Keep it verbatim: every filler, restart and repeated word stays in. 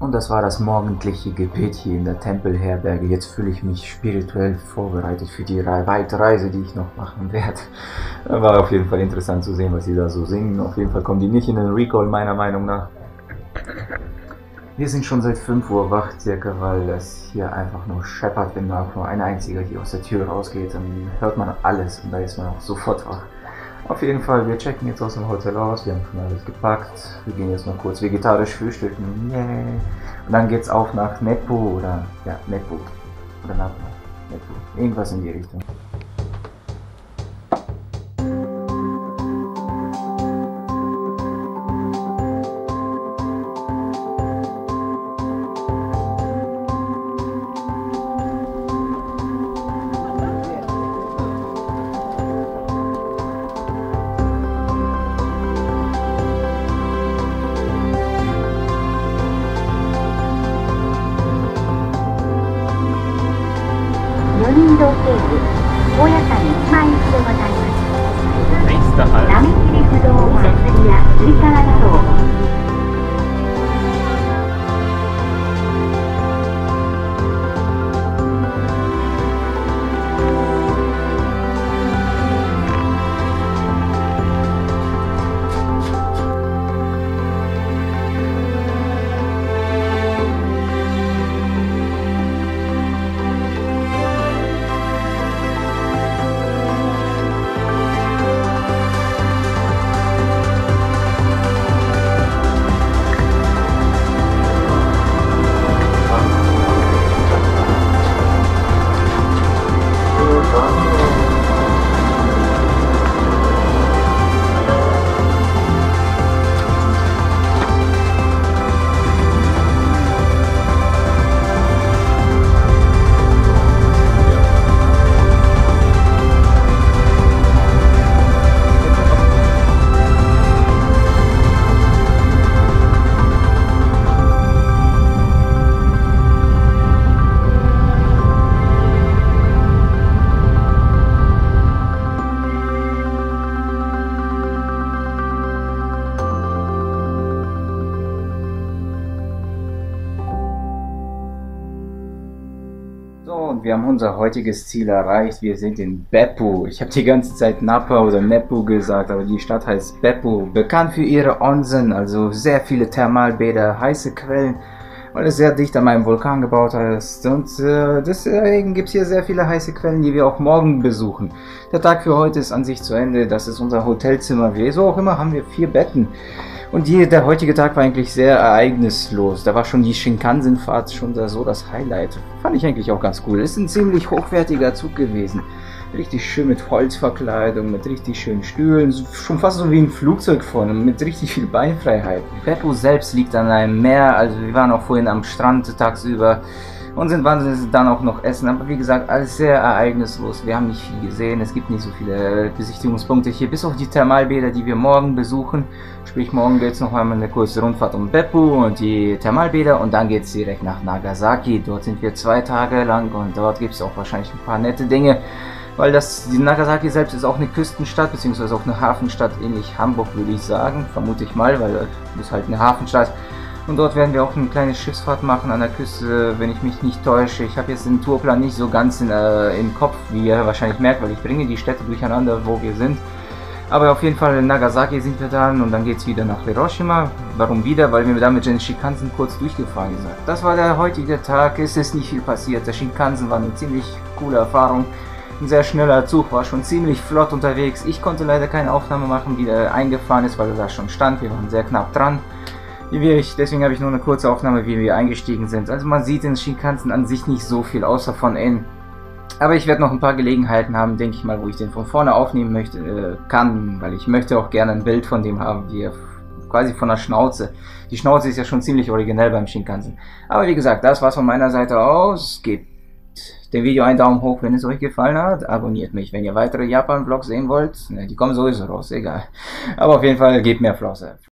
Und das war das morgendliche Gebet hier in der Tempelherberge. Jetzt fühle ich mich spirituell vorbereitet für die weite Reise, die ich noch machen werde. War auf jeden Fall interessant zu sehen, was sie da so singen. Auf jeden Fall kommen die nicht in den Recall, meiner Meinung nach. Wir sind schon seit fünf Uhr wach, circa, weil es hier einfach nur scheppert, wenn da nur ein einziger hier aus der Tür rausgeht. Dann hört man alles und da ist man auch sofort wach. Auf jeden Fall, wir checken jetzt aus dem Hotel aus, wir haben schon alles gepackt, wir gehen jetzt noch kurz vegetarisch frühstücken, yeah. Und dann geht's auch nach Beppu oder, ja, Beppu, oder nach Beppu, irgendwas in die Richtung. Wir haben unser heutiges Ziel erreicht, wir sind in Beppu. Ich habe die ganze Zeit Napa oder Beppu gesagt, aber die Stadt heißt Beppu. Bekannt für ihre Onsen, also sehr viele Thermalbäder, heiße Quellen, weil es sehr dicht an einem Vulkan gebaut ist. Und äh, deswegen gibt es hier sehr viele heiße Quellen, die wir auch morgen besuchen. Der Tag für heute ist an sich zu Ende, das ist unser Hotelzimmer. Wieso auch immer haben wir vier Betten. Und die, der heutige Tag war eigentlich sehr ereignislos. Da war schon die Shinkansen-Fahrt schon da, so das Highlight. Fand ich eigentlich auch ganz cool. Ist ein ziemlich hochwertiger Zug gewesen. Richtig schön mit Holzverkleidung, mit richtig schönen Stühlen. Schon fast so wie ein Flugzeug vorne, mit richtig viel Beinfreiheit. Beppu selbst liegt an einem Meer. Also wir waren auch vorhin am Strand tagsüber. Und sind wahnsinnig dann auch noch essen. Aber wie gesagt, alles sehr ereignislos. Wir haben nicht viel gesehen. Es gibt nicht so viele Besichtigungspunkte hier. Bis auf die Thermalbäder, die wir morgen besuchen. Sprich, morgen geht es noch einmal eine kurze Rundfahrt um Beppu und die Thermalbäder. Und dann geht es direkt nach Nagasaki. Dort sind wir zwei Tage lang und dort gibt es auch wahrscheinlich ein paar nette Dinge. Weil das, die Nagasaki selbst ist auch eine Küstenstadt, beziehungsweise auch eine Hafenstadt. Ähnlich Hamburg, würde ich sagen. Vermute ich mal, weil es ist halt eine Hafenstadt. Und dort werden wir auch eine kleine Schiffsfahrt machen an der Küste, wenn ich mich nicht täusche. Ich habe jetzt den Tourplan nicht so ganz in, äh, im Kopf, wie ihr wahrscheinlich merkt, weil ich bringe die Städte durcheinander, wo wir sind. Aber auf jeden Fall in Nagasaki sind wir dann und dann geht es wieder nach Hiroshima. Warum wieder? Weil wir da mit den Shinkansen kurz durchgefahren sind. Das war der heutige Tag, es ist nicht viel passiert. Der Shinkansen war eine ziemlich coole Erfahrung. Ein sehr schneller Zug, war schon ziemlich flott unterwegs. Ich konnte leider keine Aufnahme machen, wie der eingefahren ist, weil er da schon stand. Wir waren sehr knapp dran. Deswegen habe ich nur eine kurze Aufnahme, wie wir eingestiegen sind. Also man sieht in Shinkansen an sich nicht so viel, außer von innen. Aber ich werde noch ein paar Gelegenheiten haben, denke ich mal, wo ich den von vorne aufnehmen möchte, äh, kann. Weil ich möchte auch gerne ein Bild von dem haben, wie er quasi von der Schnauze. Die Schnauze ist ja schon ziemlich originell beim Shinkansen. Aber wie gesagt, das war's von meiner Seite aus. Geht dem Video einen Daumen hoch, wenn es euch gefallen hat. Abonniert mich, wenn ihr weitere Japan-Vlogs sehen wollt. Ne, die kommen sowieso raus, egal. Aber auf jeden Fall, gebt mehr Flosse.